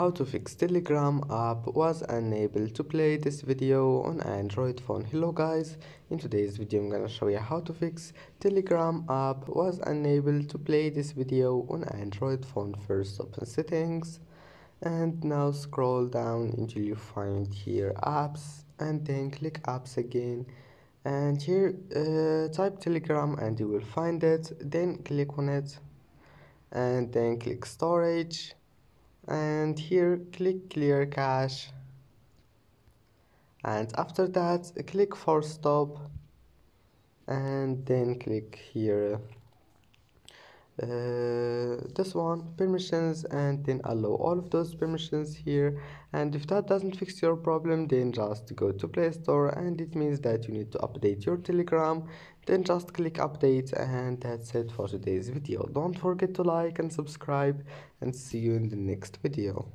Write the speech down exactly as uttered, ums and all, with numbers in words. How to fix Telegram app was unable to play this video on Android phone. Hello guys, in today's video I'm gonna show you how to fix Telegram app was unable to play this video on Android phone. First open settings and now scroll down until you find here apps, and then click apps again, and here uh, type Telegram and you will find it. Then click on it and then click storage, and here click clear cache, and after that click for stop, and then click here uh, this one, permissions, and then allow all of those permissions here. And if that doesn't fix your problem, then just go to Play Store, and it means that you need to update your Telegram. Then just click update, and that's it for today's video. Don't forget to like and subscribe, and see you in the next video.